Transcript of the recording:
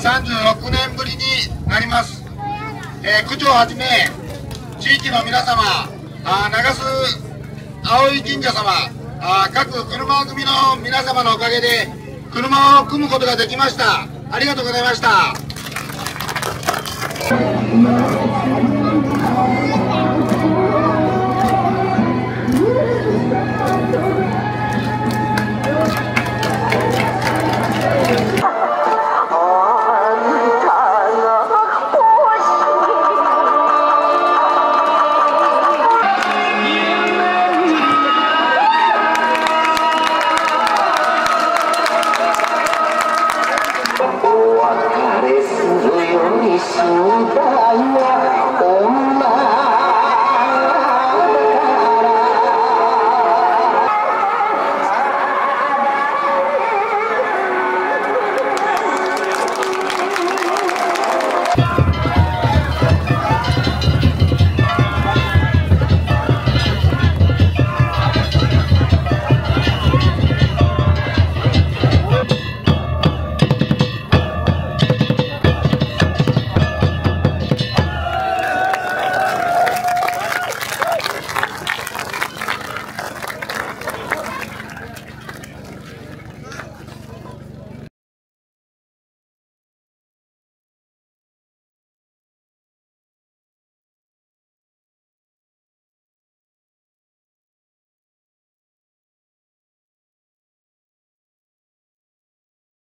36年ぶりになります。区長はじめ地域の皆様、長洲青い神社様、各車組の皆様のおかげで車を組むことができました。ありがとうございました。